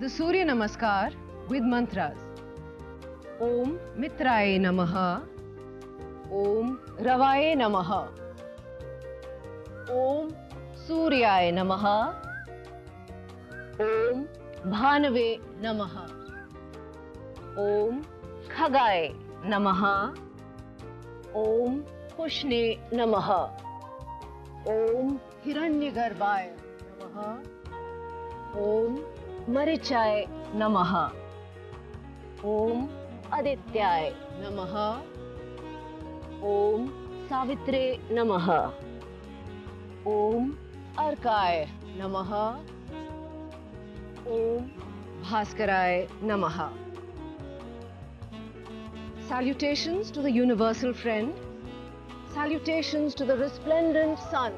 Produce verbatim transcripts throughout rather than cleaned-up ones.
the Surya Namaskar with mantras. Om Mitraye Namaha. Om Ravaye Namaha. Om Suryaye Namaha. Om Bhanave Namaha. Om Khagaye Namaha. Om Kushne Namaha. Om Hiranyagarbhaye Namaha. Om Marichaye Namaha. Om Adityaye Namaha. Om Savitre Namaha. Om Arkaye Namaha. Om Bhaskaraye Namaha. Salutations to the universal friend. Salutations to the resplendent sun.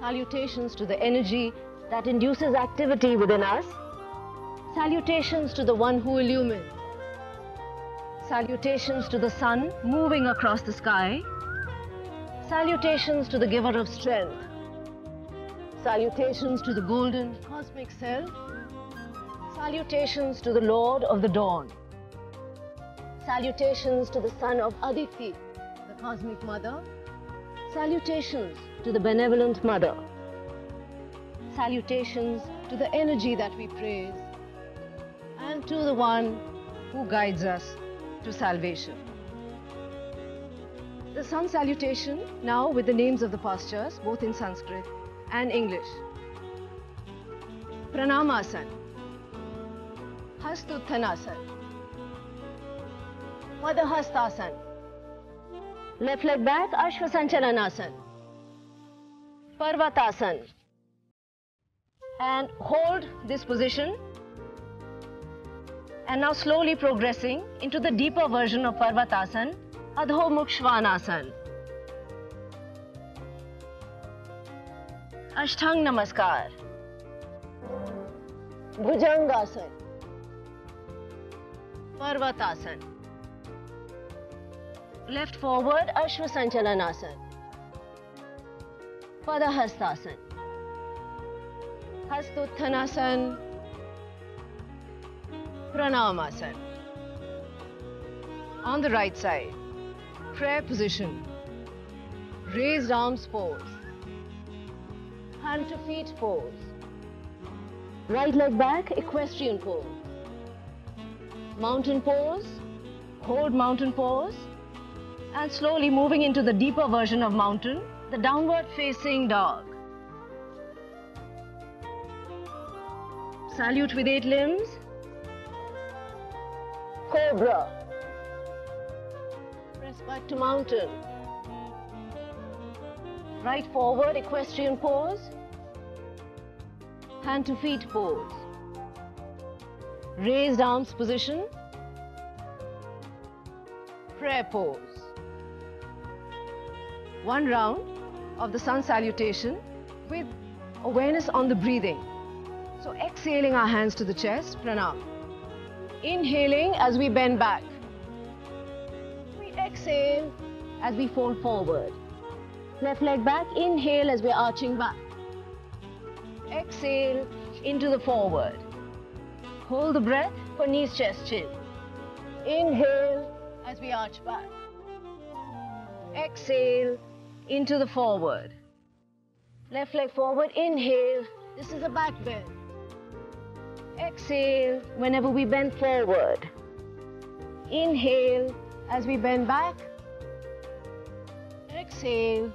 Salutations to the energy that induces activity within us. Salutations to the one who illumines. Salutations to the sun moving across the sky. Salutations to the giver of strength. Salutations to the golden cosmic self. Salutations to the lord of the dawn. Salutations to the son of Aditi, the cosmic mother. Salutations to the benevolent mother. Salutations to the energy that we praise and to the one who guides us to salvation. The sun salutation now with the names of the postures both in Sanskrit and English. Pranamasan, Hastuttanasan, Padahastasana. Left leg back, Ashwa Sanchalanasana. Parvatasan. And hold this position. And now slowly progressing into the deeper version of Parvatasan, Adho Mukha Svanasana. Ashtanga Namaskar. Bhujangasana. Parvatasan. Left forward, Ashwasanchalanasana. Padahastasana. Hastuttanasan. Pranamasan. On the right side, prayer position. Raised arms pose. Hand to feet pose. Right leg back, equestrian pose. Mountain pose. Hold mountain pose. And slowly moving into the deeper version of mountain, the downward facing dog. Salute with eight limbs. Cobra. Press back to mountain. Right forward, equestrian pose. Hand to feet pose. Raised arms position. Prayer pose. One round of the sun salutation with awareness on the breathing. So exhaling our hands to the chest, pranam. Inhaling as we bend back. We exhale as we fold forward. Left leg back, inhale as we're arching back. Exhale into the forward. Hold the breath for knees, chest, chin. Inhale as we arch back. Exhale into the forward. Left leg forward, inhale. This is a back bend. Exhale whenever we bend forward. Inhale as we bend back. Exhale,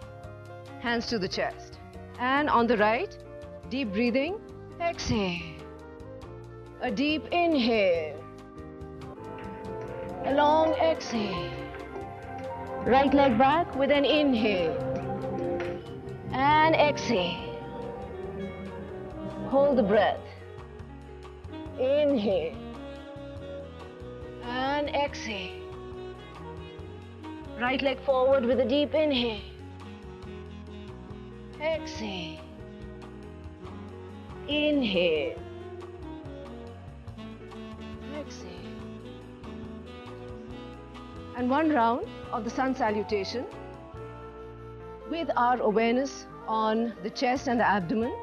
hands to the chest. And on the right, deep breathing, exhale. A deep inhale. A long exhale. Right leg back with an inhale. And exhale. Hold the breath. Inhale. And exhale. Right leg forward with a deep inhale. Exhale. Inhale. Exhale. And one round of the sun salutation with our awareness on the chest and the abdomen.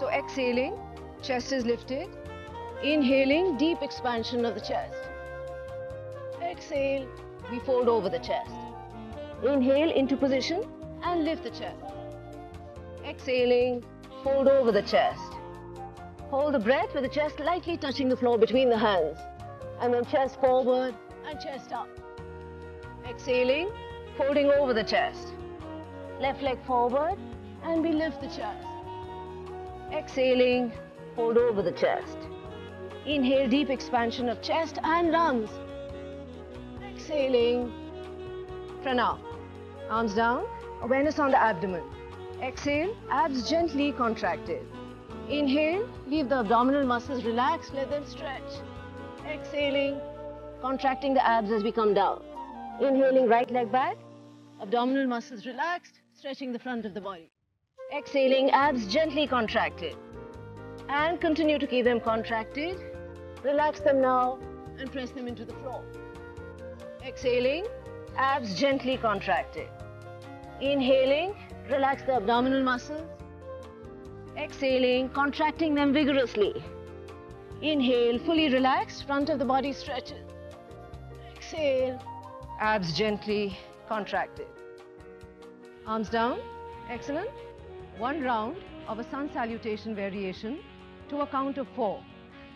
So exhaling, Chest is lifted. Inhaling, deep expansion of the chest. Exhale, we fold over the chest. Inhale into position and lift the chest. Exhaling, fold over the chest. Hold the breath with the chest lightly touching the floor between the hands. And then chest forward and chest up. Exhaling, folding over the chest. Left leg forward and we lift the chest. Exhaling, fold over the chest. Inhale, deep expansion of chest and lungs. Exhaling, pranayama. Arms down, awareness on the abdomen. Exhale, abs gently contracted. Inhale, leave the abdominal muscles relaxed, let them stretch. Exhaling, contracting the abs as we come down. Inhaling, right leg back, abdominal muscles relaxed, stretching the front of the body. Exhaling, abs gently contracted. And continue to keep them contracted. Relax them now and press them into the floor. Exhaling, abs gently contracted. Inhaling, relax the abdominal muscles. Exhaling, contracting them vigorously. Inhale, fully relaxed, front of the body stretches. Exhale, abs gently contracted. Arms down, excellent. One round of a sun salutation variation to a count of four.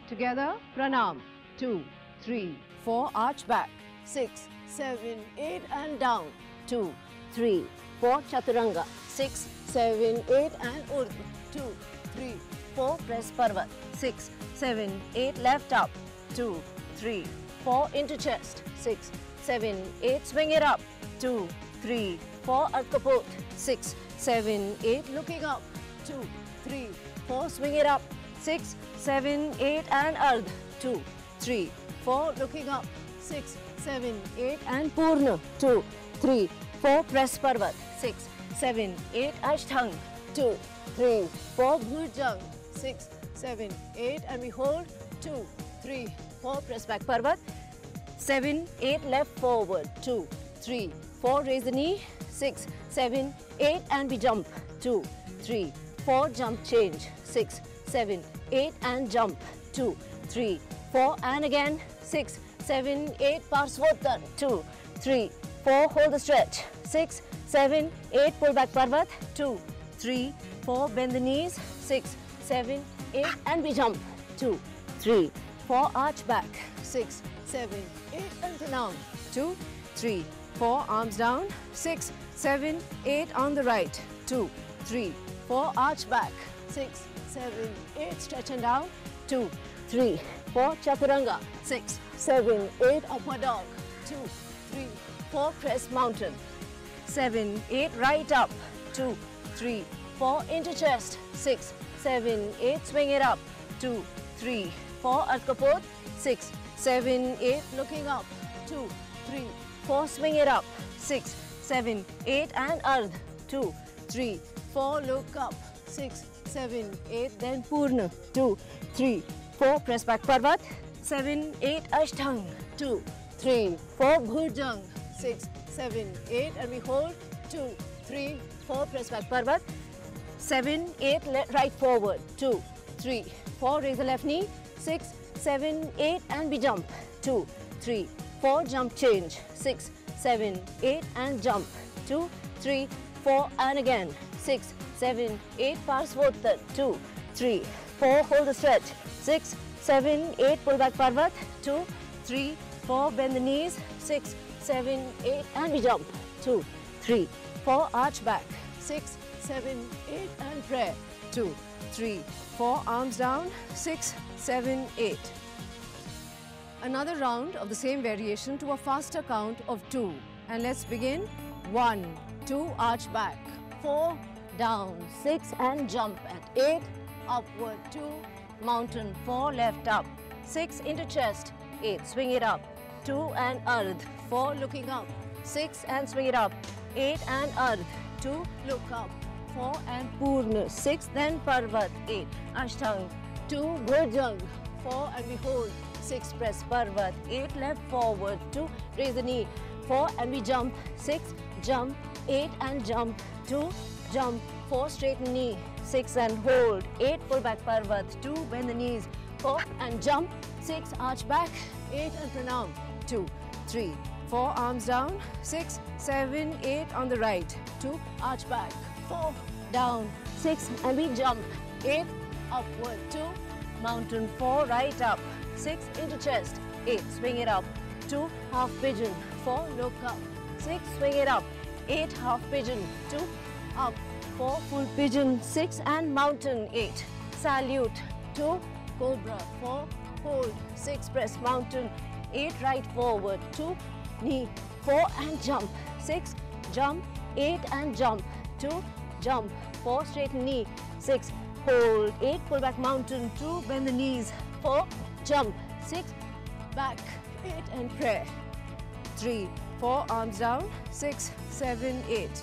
Together, pranam, two, three, four, arch back, six, seven, eight, and down, two, three, four, chaturanga, six, seven, eight, and urdhva, two, three, four, press parvat, six, seven, eight, left up, two, three, four, into chest, six, seven, eight, swing it up, two, three, four, Ardh Kapot, six, seven, eight, looking up, two, three, four, swing it up, six, seven, eight, and ardh, two, three, four, looking up, six, seven, eight, and purna, two, three, four, press parvat, six, seven, eight, ashtanga, two, three, four, bhujangasana, six, seven, eight, and we hold, two, three, four, press back parvat, seven, eight, left forward, two, three, four, raise the knee, six, seven, eight, and we jump, two, three, four, jump, change, six, seven, eight, and jump, two, three, four, and again, six, seven, eight, parsvottan, two, three, four, hold the stretch, six, seven, eight, pull back parvat, two, three, four, bend the knees, six, seven, eight, and we jump, two, three, four, arch back, six, seven, eight, and pranam, two, three, four, arms down, six, seven, eight, on the right, two, three, four, arch back, six, seven, eight, stretch and down, two, three, four, chaturanga, six, seven, eight, upward dog, two, three, four, crest mountain, seven, eight, right up, two, three, four, into chest, six, seven, eight, swing it up, two, three, four, Ardh Kapot, six, seven, eight, looking up, two, three, four, swing it up, six, seven, eight, and ardh, two, three, four, look up, six, seven, eight, then purna, two, three, four, press back parvat, seven, eight, ashtang, two, three, four, bhujang, six, seven, eight, and we hold, two, three, four, press back parvat, seven, eight, right forward, two, three, four, raise the left knee, six, seven, eight, and we jump, two, three, four, jump, change, six, seven, eight, and jump, two, three, four, and again, six, seven, eight, parsvottan, two, three, four, hold the stretch, six, seven, eight, pull back parvat, two, three, four, bend the knees, six, seven, eight, and we jump, two, three, four, arch back, six, seven, eight, and prayer, two, three, four, arms down, six, seven, eight. Another round of the same variation to a faster count of two. And let's begin, one, two, arch back, four, down, six, and jump at eight, upward, two, mountain, four, left up, six, into chest, eight, swing it up, two, and ardh, four, looking up, six, and swing it up, eight, and ardh, two, look up, four, and purna, six, then parvat, eight, ashtang, two, bhujang, four, and we hold, six, press parvat, eight, left forward, two, raise the knee, four, and we jump, six, jump, eight, and jump, two, jump, four straight knee, six and hold, eight pull back parvat, two bend the knees, four and jump, six arch back, eight and pranam, two, three, four arms down, six, seven, eight on the right, two arch back, four down, six and we jump, eight upward, two mountain, four right up, six into chest, eight swing it up, two half pigeon, four look up, six swing it up, eight half pigeon, two up, four full pigeon, six and mountain, eight salute, two cobra, four hold, six press mountain, eight right forward, two knee, four and jump, six jump, eight and jump, two jump, four straight knee, six hold, eight pull back mountain, two bend the knees, four jump, six back, eight and prayer, three, four arms down, six, seven, eight.